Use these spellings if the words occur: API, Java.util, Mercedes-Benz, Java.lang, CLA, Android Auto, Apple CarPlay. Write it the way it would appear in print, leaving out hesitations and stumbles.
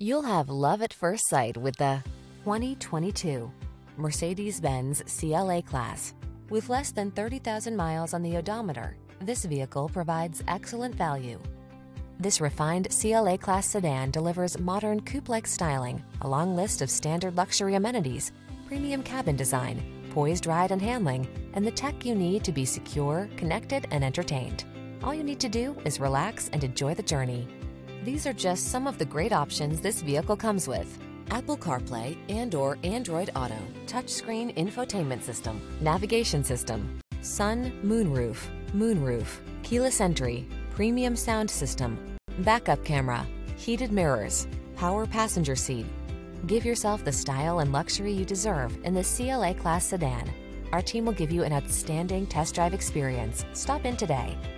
You'll have love at first sight with the 2022 Mercedes-Benz CLA class. With less than 30,000 miles on the odometer, this vehicle provides excellent value. This refined CLA class sedan delivers modern coupe-like styling, a long list of standard luxury amenities, premium cabin design, poised ride and handling, and the tech you need to be secure, connected, and entertained. All you need to do is relax and enjoy the journey. These are just some of the great options this vehicle comes with: Apple CarPlay and/or Android Auto, touchscreen infotainment system, navigation system, sun, moonroof, keyless entry, premium sound system, backup camera, heated mirrors, power passenger seat. Give yourself the style and luxury you deserve in the CLA class sedan. Our team will give you an outstanding test drive experience. Stop in today.